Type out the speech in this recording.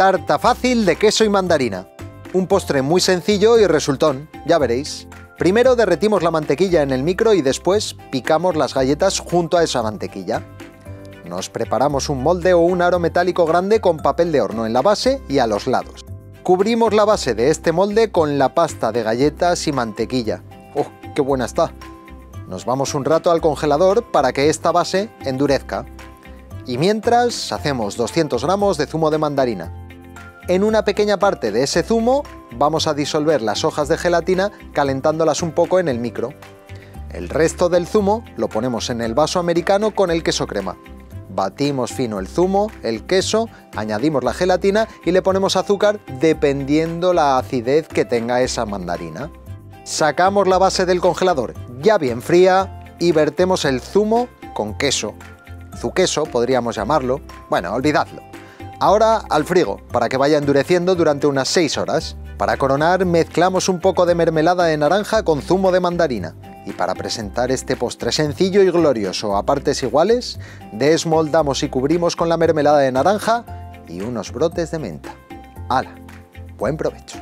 tarta fácil de queso y mandarina. Un postre muy sencillo y resultón, ya veréis. Primero derretimos la mantequilla en el micro y después picamos las galletas junto a esa mantequilla. Nos preparamos un molde o un aro metálico grande con papel de horno en la base y a los lados. Cubrimos la base de este molde con la pasta de galletas y mantequilla. ¡Oh, qué buena está! Nos vamos un rato al congelador para que esta base endurezca. Y mientras, hacemos 200 gramos de zumo de mandarina. En una pequeña parte de ese zumo vamos a disolver las hojas de gelatina calentándolas un poco en el micro. El resto del zumo lo ponemos en el vaso americano con el queso crema. Batimos fino el zumo, el queso, añadimos la gelatina y le ponemos azúcar dependiendo la acidez que tenga esa mandarina. Sacamos la base del congelador ya bien fría y vertemos el zumo con queso. Zuqueso podríamos llamarlo. Bueno, olvidadlo. Ahora al frigo, para que vaya endureciendo durante unas 6 horas. Para coronar mezclamos un poco de mermelada de naranja con zumo de mandarina. Y para presentar este postre sencillo y glorioso a partes iguales, desmoldamos y cubrimos con la mermelada de naranja y unos brotes de menta. ¡Hala! ¡Buen provecho!